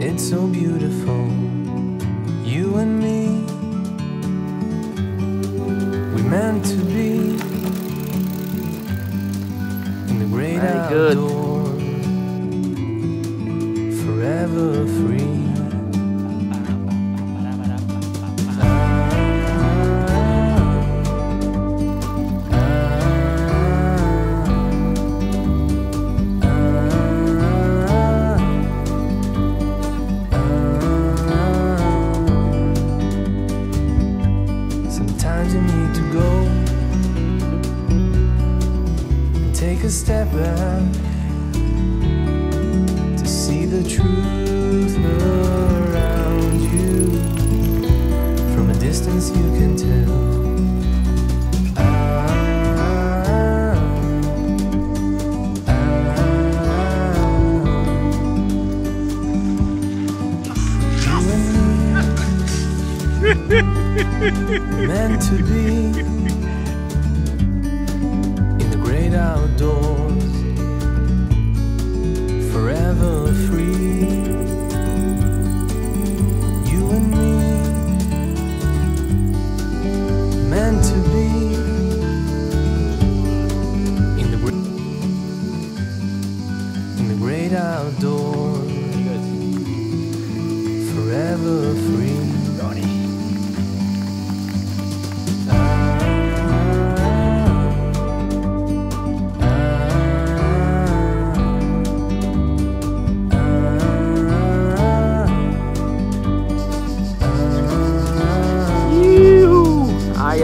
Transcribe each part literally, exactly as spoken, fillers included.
It's so beautiful, you and me. We meant to be in the great outdoor, forever free. Sometimes you need to go and take a step back to see the truth around you. From a distance you can tell. Ah, ah, ah. You and me. Meant to be in the great outdoors, forever free. You and me, meant to be in the in the great outdoors, forever free.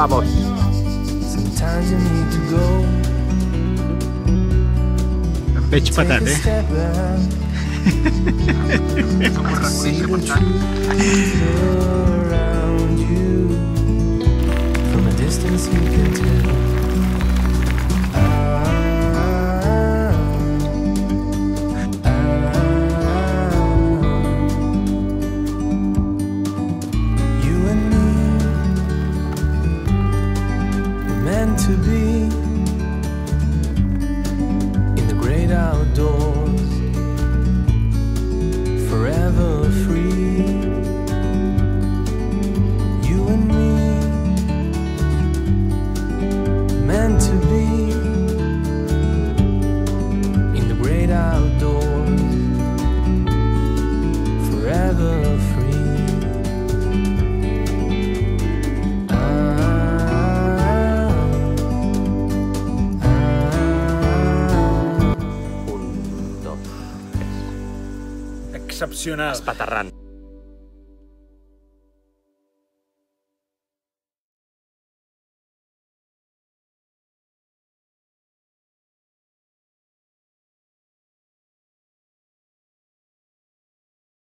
Allá vamos. Pecho patate. To be in the great outdoors, forever free. You and me, meant to be in the great outdoors, forever free. Excepcional. Espaterrant.